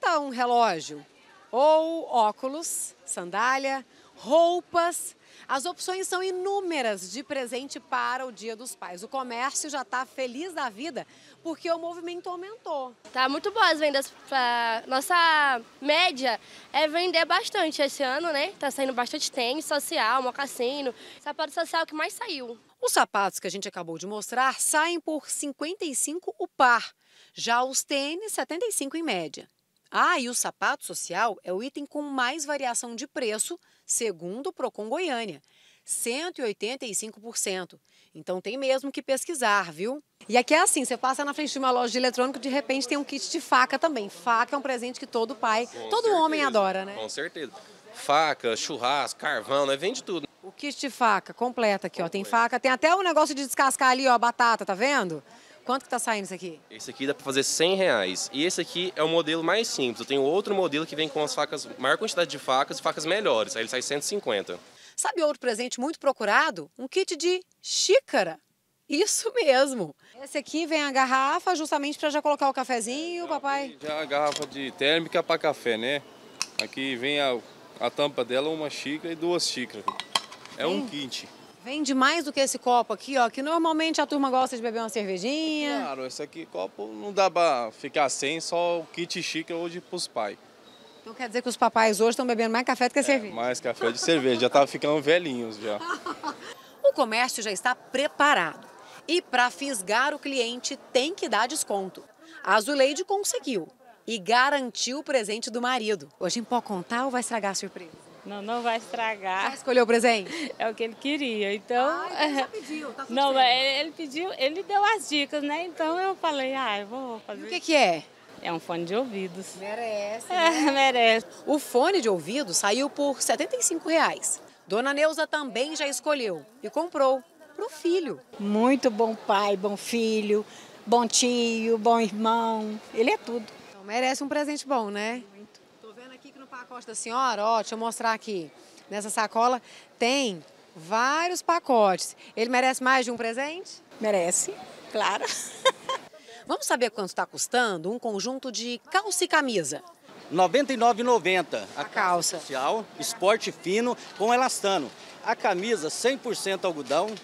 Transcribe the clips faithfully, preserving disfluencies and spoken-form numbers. está um relógio ou óculos, sandália, roupas. As opções são inúmeras de presente para o Dia dos Pais. O comércio já está feliz da vida porque o movimento aumentou. Tá muito boa as vendas. Pra... Nossa média é vender bastante esse ano, né? Tá saindo bastante tênis social, mocassino, sapato social que mais saiu. Os sapatos que a gente acabou de mostrar saem por cinquenta e cinco reais o par. Já os tênis, setenta e cinco reais em média. Ah, e o sapato social é o item com mais variação de preço, segundo o Procon Goiânia, cento e oitenta e cinco por cento. Então tem mesmo que pesquisar, viu? E aqui é assim, você passa na frente de uma loja de eletrônico, de repente tem um kit de faca também. Faca é um presente que todo pai, com todo certeza, homem adora, né? Com certeza. Faca, churrasco, carvão, né? Vende tudo. O kit de faca, completa aqui, ó. Tem faca, tem até um negócio de descascar ali, ó, batata, tá vendo? Quanto que tá saindo isso aqui? Esse aqui dá para fazer cem reais. E esse aqui é o modelo mais simples. Eu tenho outro modelo que vem com as facas, maior quantidade de facas e facas melhores. Aí ele sai cento e cinquenta. Sabe outro presente muito procurado? Um kit de xícara. Isso mesmo. Esse aqui vem a garrafa justamente para já colocar o cafezinho, já, papai? Já a garrafa de térmica para café, né? Aqui vem a, a tampa dela, uma xícara e duas xícaras. É Sim. um kit. Vende mais do que esse copo aqui, ó, que normalmente a turma gosta de beber uma cervejinha. Claro, esse aqui copo não dá pra ficar sem, só o kit xícara hoje pros pais. Então quer dizer que os papais hoje estão bebendo mais café do que é, cerveja? Mais café de cerveja, já tá ficando velhinhos já. O comércio já está preparado e para fisgar o cliente tem que dar desconto. A Azuleide conseguiu e garantiu o presente do marido. Hoje pode contar ou vai estragar a surpresa? Não, não vai estragar. Já escolheu o presente? É o que ele queria, então... Ah, ele já pediu, tá Não, mas ele pediu, ele deu as dicas, né? Então eu falei, ah, eu vou fazer... E o que que é? É um fone de ouvidos. Merece, né? É, merece. O fone de ouvido saiu por setenta e cinco reais. Dona Neuza também já escolheu e comprou pro filho. Muito bom pai, bom filho, bom tio, bom irmão, ele é tudo. Então merece um presente bom, né? Pacote da senhora, ó, deixa eu mostrar aqui. Nessa sacola tem vários pacotes. Ele merece mais de um presente? Merece, claro. Vamos saber quanto está custando um conjunto de calça e camisa? noventa e nove reais e noventa centavos. A, a calça social, esporte fino com elastano. A camisa cem por cento algodão.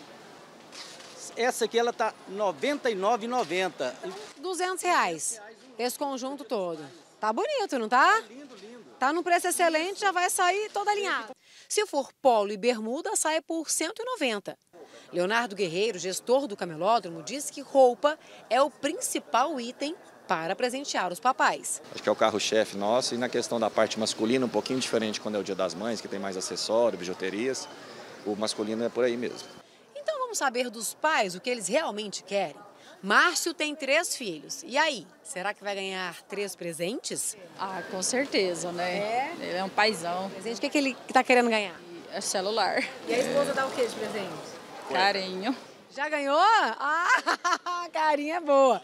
Essa aqui ela tá noventa e nove reais e noventa centavos. duzentos reais. Esse conjunto todo. Tá bonito, não tá? Lindo, lindo. Tá num preço excelente, já vai sair toda alinhada. Se for polo e bermuda, sai por cento e noventa reais. Leonardo Guerreiro, gestor do camelódromo, diz que roupa é o principal item para presentear os papais. Acho que é o carro-chefe nosso e na questão da parte masculina, um pouquinho diferente quando é o Dia das Mães, que tem mais acessórios, bijuterias, o masculino é por aí mesmo. Então vamos saber dos pais o que eles realmente querem. Márcio tem três filhos. E aí, será que vai ganhar três presentes? Ah, com certeza, né? É. Ele é um paizão. Presente, o que, é que ele tá querendo ganhar? É celular. E a esposa dá o que de presente? Carinho. Já ganhou? Ah, carinho é boa.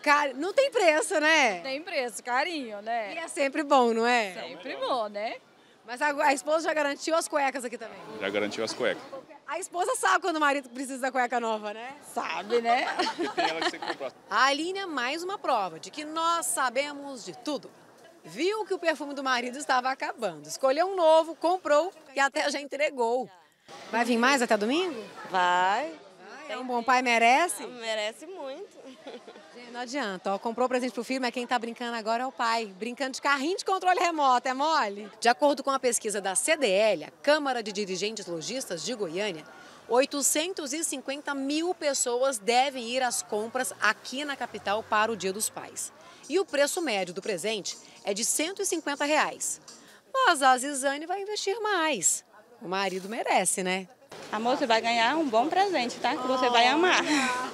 Car... Não tem preço, né? Não tem preço, carinho, né? E é sempre bom, não é? Sempre bom, né? Mas a, a esposa já garantiu as cuecas aqui também? Já garantiu as cuecas. A esposa sabe quando o marido precisa da cueca nova, né? Sabe, né? A Aline é mais uma prova de que nós sabemos de tudo. Viu que o perfume do marido estava acabando, escolheu um novo, comprou e até já entregou. Vai vir mais até domingo? Vai. Vai. É um bom pai, merece? Merece muito. Gente, não adianta, ó, comprou presente pro filho, mas quem tá brincando agora é o pai. Brincando de carrinho de controle remoto, é mole? De acordo com a pesquisa da C D L, a Câmara de Dirigentes Lojistas de Goiânia, oitocentas e cinquenta mil pessoas devem ir às compras aqui na capital para o Dia dos Pais. E o preço médio do presente é de cento e cinquenta reais. Mas a Zizane vai investir mais. O marido merece, né? Amor, você vai ganhar um bom presente, tá? Que você vai amar.